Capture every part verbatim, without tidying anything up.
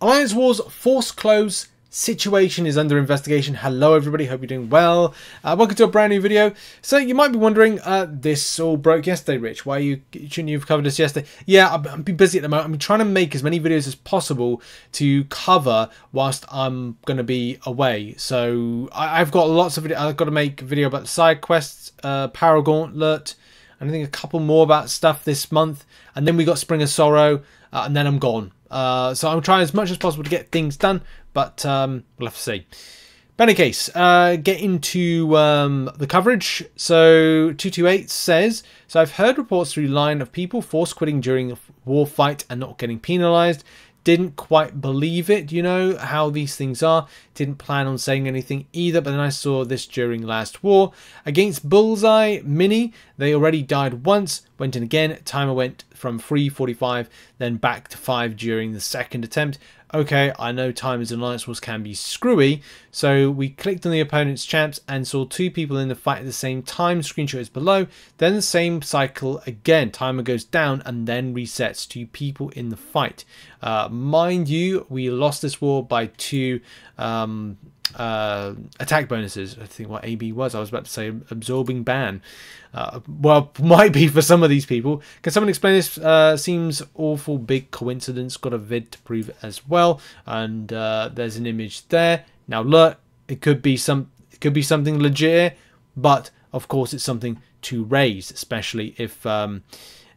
Alliance Wars force close situation is under investigation. Hello everybody, hope you're doing well. Uh, welcome to a brand new video. So you might be wondering, uh, this all broke yesterday, Rich. Why are you, shouldn't you have covered this yesterday? Yeah, I've, I've been busy at the moment. I'm trying to make as many videos as possible to cover whilst I'm going to be away. So I, I've got lots of video. I've got to make a video about the side quests, uh, Paragon Gauntlet, and I think a couple more about stuff this month. And then we got Spring of Sorrow, uh, and then I'm gone. Uh, so I'm trying as much as possible to get things done, but um, we'll have to see. But in any case, uh, get into um, the coverage. So two two eight says, so I've heard reports through line of people force quitting during a war fight and not getting penalised. Didn't quite believe it, you know, how these things are. Didn't plan on saying anything either, but then I saw this during last war. Against Bullseye Mini, they already died once, went in again. Timer went from three forty-five, then back to five during the second attempt. Okay, I know timers in Alliance Wars can be screwy, so we clicked on the opponent's champs and saw two people in the fight at the same time. Screenshot is below. Then the same cycle again. Timer goes down and then resets to people in the fight. Uh, mind you, we lost this war by two um, uh, attack bonuses. I think what A B was. I was about to say absorbing ban. Uh, well, might be for some of these people. Can someone explain this? Uh, seems awful big coincidence. Got a vid to prove it as well. And uh, there's an image there. Now look, it could be some. It could be something legit, but of course it's something to raise, especially if um,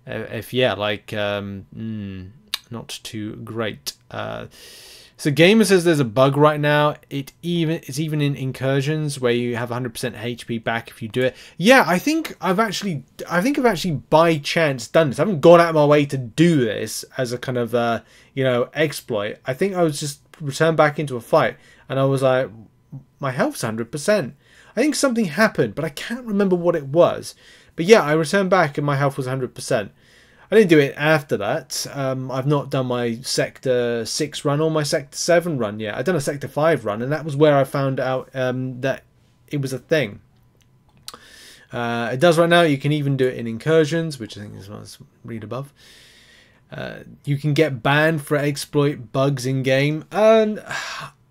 if yeah, like. Um, mm, Not too great. Uh, so Gamer says there's a bug right now. It even it's even in Incursions where you have one hundred percent H P back if you do it. Yeah, I think I've actually I think I've actually by chance done this. I haven't gone out of my way to do this as a kind of uh, you know exploit. I think I was just returned back into a fight and I was like, my health's one hundred percent. I think something happened, but I can't remember what it was. But yeah, I returned back and my health was one hundred percent. I didn't do it after that. Um, I've not done my Sector six run or my Sector seven run yet. I've done a Sector five run, and that was where I found out um, that it was a thing. Uh, it does right now. You can even do it in Incursions, which I think is what I read above. Uh, you can get banned for exploit bugs in-game. And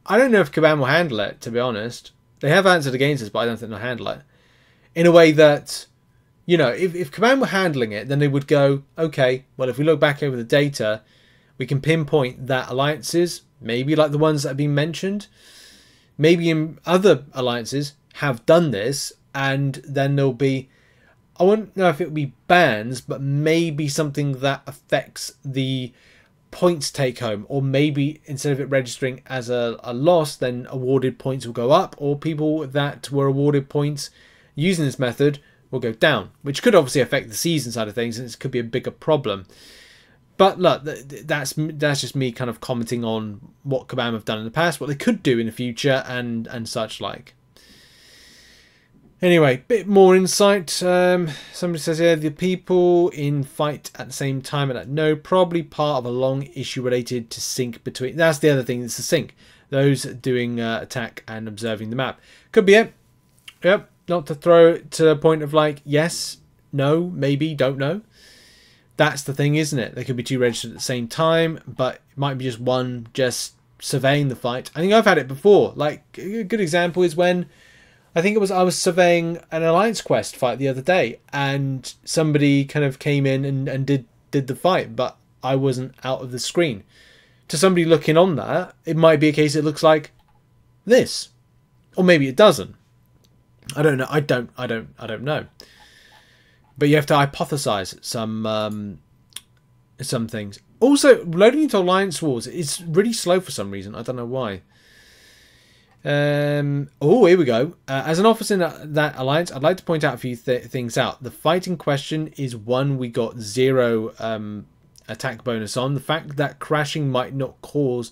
I don't know if Kabam will handle it, to be honest. They have answered against us, but I don't think they'll handle it. In a way that... You know, if, if Kabam were handling it, then they would go, okay, well, if we look back over the data, we can pinpoint that alliances, maybe like the ones that have been mentioned, maybe in other alliances have done this, and then there'll be, I won't know if it will be bans, but maybe something that affects the points take home, or maybe instead of it registering as a, a loss, then awarded points will go up, or people that were awarded points using this method will go down, which could obviously affect the season side of things, and it could be a bigger problem. But look, that's that's just me kind of commenting on what Kabam have done in the past, what they could do in the future, and and such like. Anyway, bit more insight. Um, somebody says here, the people in fight at the same time, and at no, probably part of a long issue related to sync between. That's the other thing. It's the sync. Those doing uh, attack and observing the map could be it. Yep. Not to throw it to the point of like, yes, no, maybe, don't know. That's the thing, isn't it? They could be two registered at the same time, but it might be just one just surveying the fight. I think I've had it before. Like, a good example is when I think it was I was surveying an Alliance Quest fight the other day, and somebody kind of came in and, and did, did the fight, but I wasn't out of the screen. To somebody looking on that, it might be a case it looks like this, or maybe it doesn't. I don't know. I don't. I don't. I don't know. But you have to hypothesize some um, some things. Also, loading into Alliance Wars is really slow for some reason. I don't know why. Um, oh, here we go. Uh, as an officer in that alliance, I'd like to point out a few th things out. The fight in question is one we got zero um, attack bonus on. The fact that crashing might not cause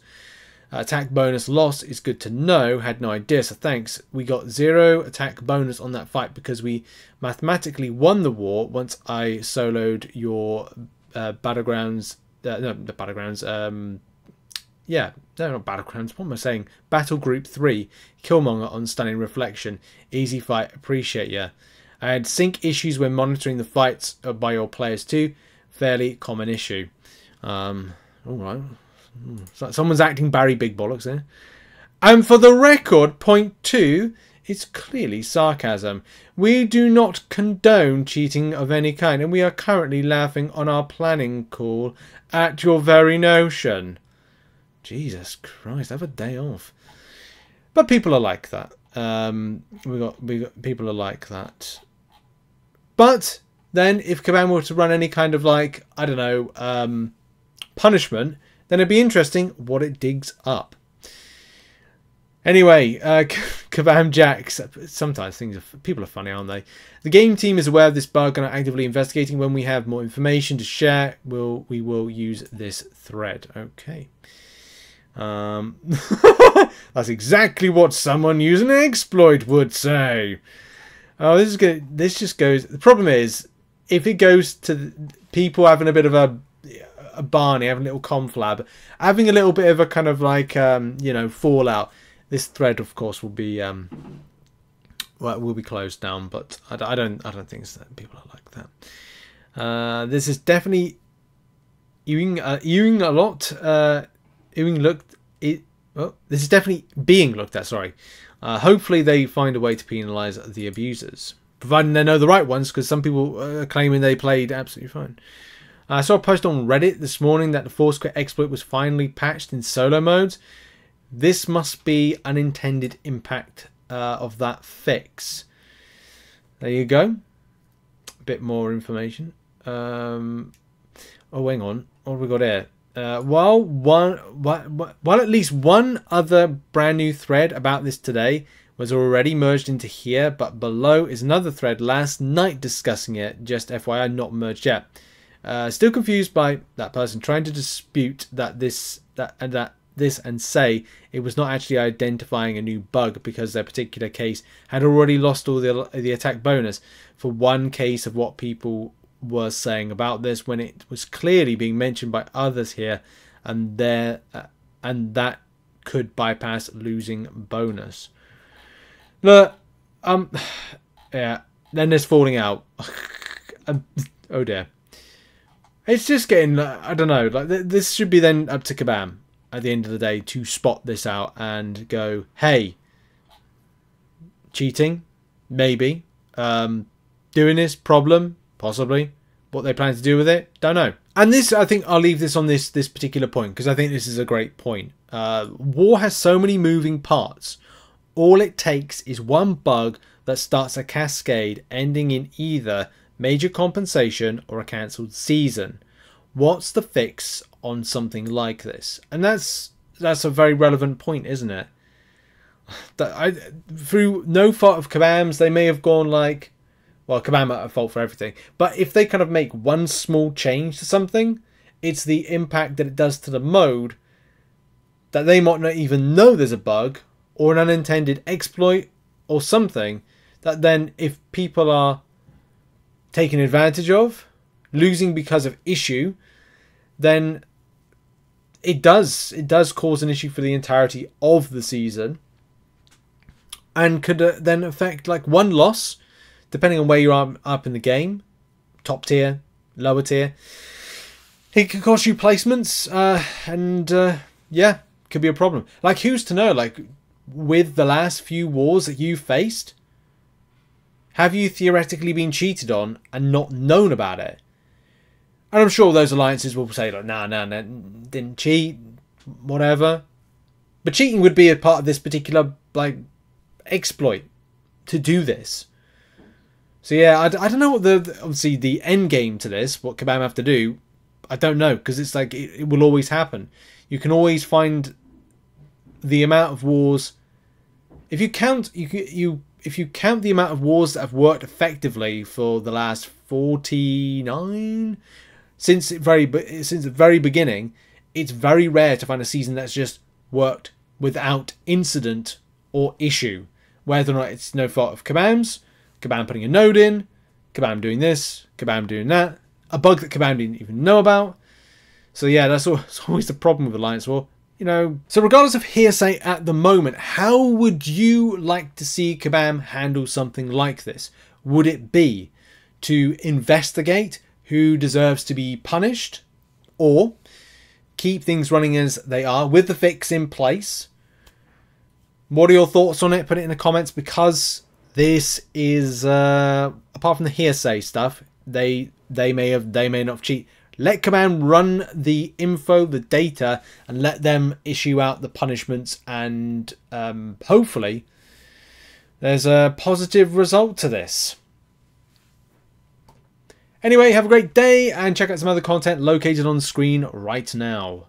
attack bonus loss is good to know. Had no idea, so thanks. We got zero attack bonus on that fight because we mathematically won the war once I soloed your uh, Battlegrounds. Uh, no, the Battlegrounds. Um, yeah, no, not Battlegrounds. What am I saying? Battle Group three, Killmonger on Stunning Reflection. Easy fight, appreciate ya. I had sync issues when monitoring the fights by your players too. Fairly common issue. Um, all right. So someone's acting Barry Big Bollocks there. And for the record, point two, it's clearly sarcasm. We do not condone cheating of any kind, and we are currently laughing on our planning call at your very notion. Jesus Christ, have a day off. But people are like that. Um, we got, we got people are like that. But then, if Kabam were to run any kind of like I don't know um, punishment, then it'd be interesting what it digs up. Anyway, uh, Kabam Jacks. Sometimes things are, people are funny, aren't they? The game team is aware of this bug and are actively investigating. When we have more information to share, we'll, we will use this thread. Okay. Um, that's exactly what someone using an exploit would say. Oh, this is good. This just goes. The problem is, if it goes to people having a bit of a, a Barney, having a little conflab, having a little bit of a kind of like um, you know fallout. This thread, of course, will be um, well, will be closed down. But I, I don't, I don't think it's that people are like that. Uh, this is definitely ewing, uh, ewing a lot. Uh, ewing looked it. Oh, this is definitely being looked at. Sorry. Uh, hopefully they find a way to penalise the abusers, providing they know the right ones, because some people are claiming they played absolutely fine. Uh, I saw a post on Reddit this morning that the Foursquare exploit was finally patched in solo modes. This must be unintended impact uh, of that fix. There you go. A bit more information. Um, oh, hang on. What have we got here? Uh, while one, while, while at least one other brand new thread about this today was already merged into here, but below is another thread last night discussing it. Just F Y I, not merged yet. Uh, still confused by that person trying to dispute that this that and that this and say it was not actually identifying a new bug because their particular case had already lost all the the attack bonus for one case of what people was saying about this, when it was clearly being mentioned by others here and there, uh, and that could bypass losing bonus. Look, um, yeah, then there's falling out. Oh dear, it's just getting. I don't know. Like th this should be then up to Kabam at the end of the day to spot this out and go, hey, cheating, maybe, um, doing this problem. Possibly. What they plan to do with it, don't know. And this, I think I'll leave this on this this particular point, because I think this is a great point. Uh, war has so many moving parts. All it takes is one bug that starts a cascade ending in either major compensation or a cancelled season. What's the fix on something like this? And that's that's a very relevant point, isn't it? That I, through no fault of Kabam's, they may have gone like, well, Kabam are at fault for everything. But if they kind of make one small change to something, it's the impact that it does to the mode that they might not even know there's a bug or an unintended exploit or something that then, if people are taken advantage of, losing because of issue, then it does it does cause an issue for the entirety of the season and could uh, then affect like one loss. Depending on where you are up in the game, top tier, lower tier, it could cost you placements, uh, and uh, yeah, could be a problem. Like, who's to know? Like, with the last few wars that you faced, have you theoretically been cheated on and not known about it? And I'm sure those alliances will say, like, nah, nah, nah, didn't cheat, whatever. But cheating would be a part of this particular like exploit to do this. So yeah, I, I don't know what the, obviously the end game to this, what Kabam have to do, I don't know, because it's like it, it will always happen. You can always find the amount of wars. If you count, you you if you count the amount of wars that have worked effectively for the last forty-nine since it very since the very beginning, it's very rare to find a season that's just worked without incident or issue, whether or not it's no fault of Kabam's. Kabam putting a node in, Kabam doing this, Kabam doing that, a bug that Kabam didn't even know about. So yeah, that's always the problem with Alliance War, you know. So regardless of hearsay at the moment, how would you like to see Kabam handle something like this? Would it be to investigate who deserves to be punished, or keep things running as they are with the fix in place. What are your thoughts on it? Put it in the comments, because this is uh, apart from the hearsay stuff, they they may have they may not cheat. Let Kabam run the info, the data, and let them issue out the punishments, and um, hopefully there's a positive result to this. Anyway, have a great day and check out some other content located on screen right now.